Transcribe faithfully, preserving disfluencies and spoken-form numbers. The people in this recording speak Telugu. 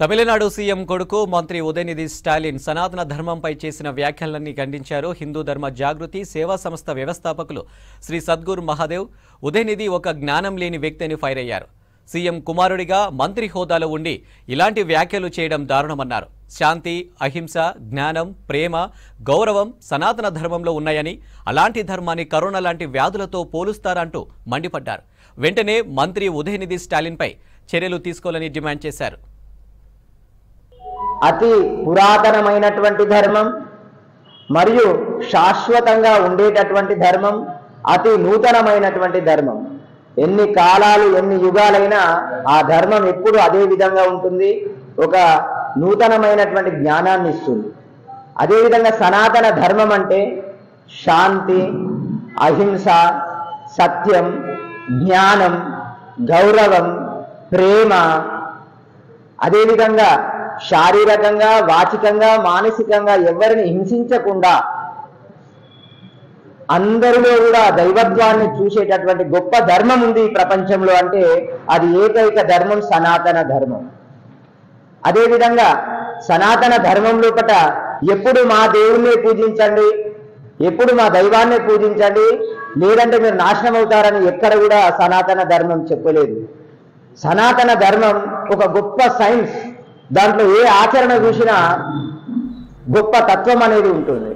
తమిళనాడు సీఎం కొడుకు మంత్రి ఉదయనిధి స్టాలిన్ సనాతన ధర్మంపై చేసిన వ్యాఖ్యలను ఖండించారు. హిందూ ధర్మ జాగృతి సేవా సంస్థ వ్యవస్థాపకులు శ్రీ సద్గురు మహాదేవ్ ఉదయనిధి ఒక జ్ఞానం లేని వ్యక్తిని ఫైర్ అయ్యారు. సీఎం కుమారుడిగా మంత్రి హోదాలో ఉండి ఇలాంటి వ్యాఖ్యలు చేయడం దారుణమన్నారు. శాంతి, అహింస, జ్ఞానం, ప్రేమ, గౌరవం సనాతన ధర్మంలో ఉన్నాయని, అలాంటి ధర్మాన్ని కరోనా లాంటి వ్యాధులతో పోలుస్తారంటూ మండిపడ్డారు. వెంటనే మంత్రి ఉదయనిధి స్టాలిన్పై చర్యలు తీసుకోవాలని డిమాండ్ చేశారు. అతి పురాతనమైనటువంటి ధర్మం మరియు శాశ్వతంగా ఉండేటటువంటి ధర్మం, అతి నూతనమైనటువంటి ధర్మం. ఎన్ని కాలాలు ఎన్ని యుగాలైనా ఆ ధర్మం ఎప్పుడు అదే విధంగా ఉంటుంది. ఒక నూతనమైనటువంటి జ్ఞానాన్ని ఇస్తుంది. అదేవిధంగా సనాతన ధర్మం అంటే శాంతి, అహింస, సత్యం, జ్ఞానం, గౌరవం, ప్రేమ. అదేవిధంగా శారీరకంగా, వాచికంగా, మానసికంగా ఎవరిని హింసించకుండా అందరిలో కూడా దైవత్వాన్ని చూసేటటువంటి గొప్ప ధర్మం ఉంది ఈ ప్రపంచంలో. అంటే అది ఏకైక ధర్మం సనాతన ధర్మం. అదేవిధంగా సనాతన ధర్మం లోపట ఎప్పుడు మా దేవుణ్ణే పూజించండి, ఎప్పుడు మా దైవాన్నే పూజించండి, లేదంటే మీరు నాశనం అవుతారని ఎక్కడ కూడా సనాతన ధర్మం చెప్పలేదు. సనాతన ధర్మం ఒక గొప్ప సైన్స్. దాంట్లో ఏ ఆచరణ చూసినా గొప్ప తత్వం అనేది ఉంటుంది.